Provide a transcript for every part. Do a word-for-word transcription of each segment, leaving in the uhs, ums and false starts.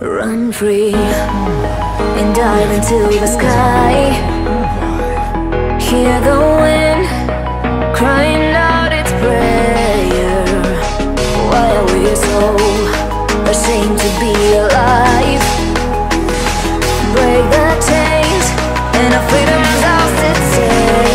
Run free and dive into the sky. Hear the wind crying out its prayer. Why are we so ashamed to be alive? Break the chains and our freedom's ours to take.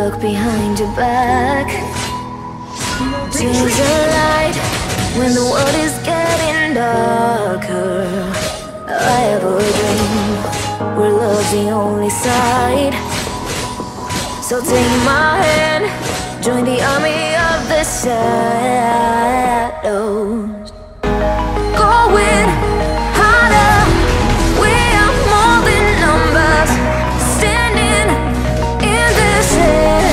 Look behind your back. To the light when the world is getting darker. I have a dream where love's the only side. So take my hand, join the army of the shadows. Going harder, we are more than numbers. Standing in this shade.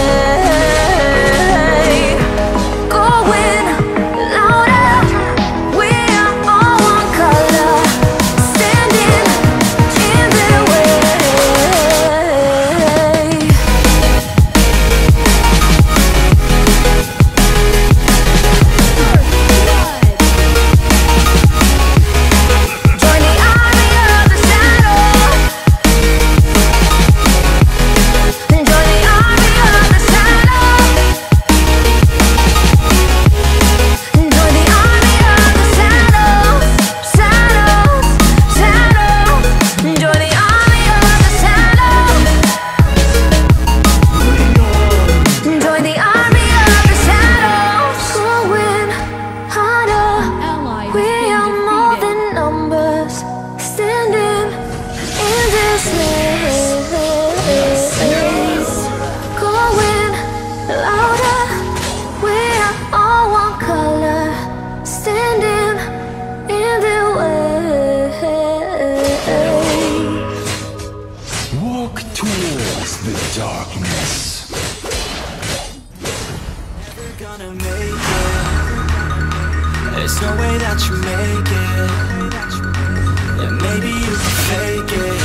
Darkness. Never gonna make it. There's no way that you make it. And maybe you can fake it,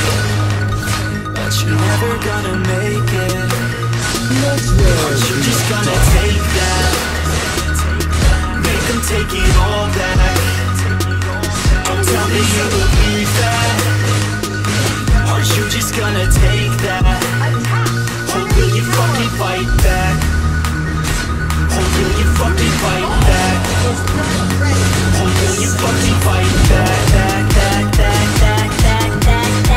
but you're never gonna make it. Aren't you just gonna take that? Make them take it all back. Don't tell me you believe that. Aren't you just gonna take that? Will you fucking fight back? Or will you fucking fight back? Or will you fucking fight back? Back, back, back, back, back, back, back,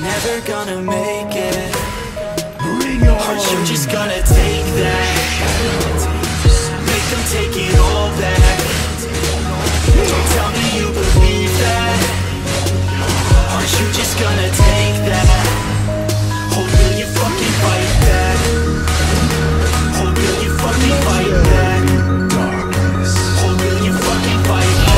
never gonna gonna make it. Aren't you just gonna take that? Make them take it all back. Don't tell me you believe that. Aren't you just gonna take that? Oh, will you fucking fight back? Oh, will you fucking fight back? Oh, will you fucking fight back?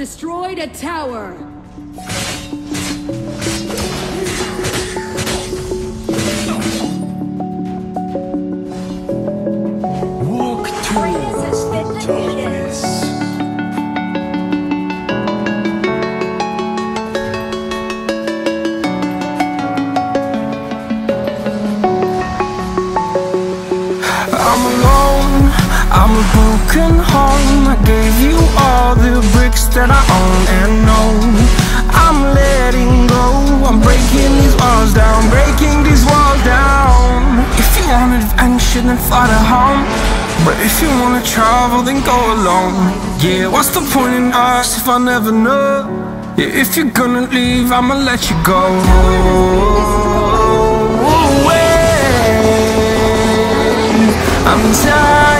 Destroyed a tower. Walk through darkness. I'm alone, I'm a broken home. I gave you all the bricks that I own and know. I'm letting go, I'm breaking these walls down, breaking these walls down. If you want adventure, then fly to home. But if you wanna travel, then go alone. Yeah, what's the point in us if I never know? Yeah, if you're gonna leave, I'ma let you go. Away. I'm tired.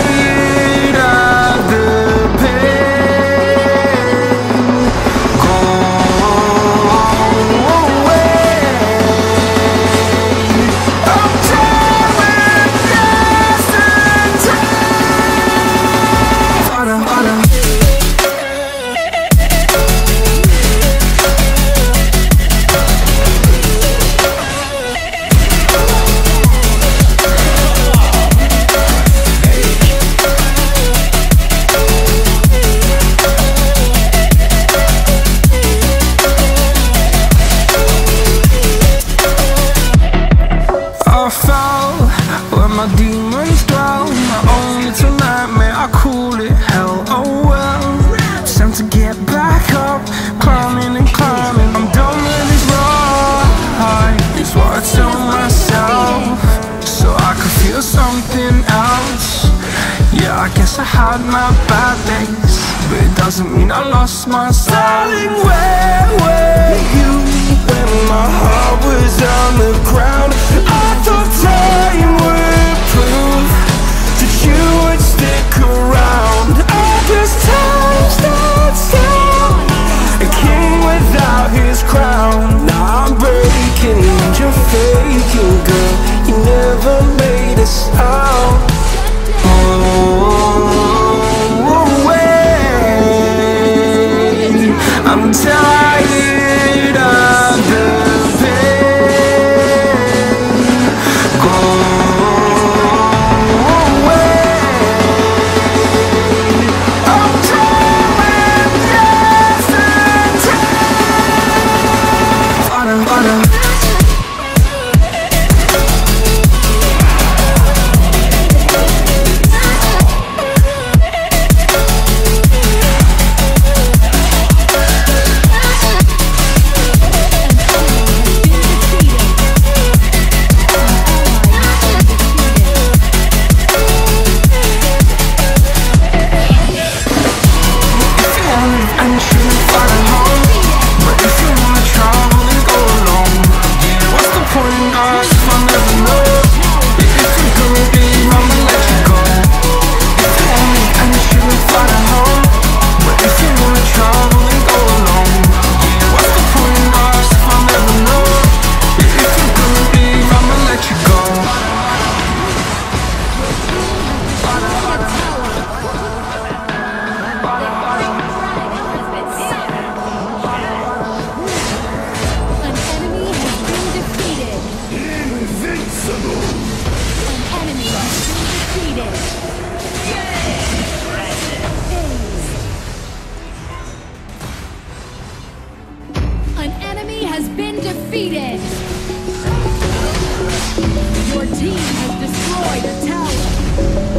defeated! Your team has destroyed a tower!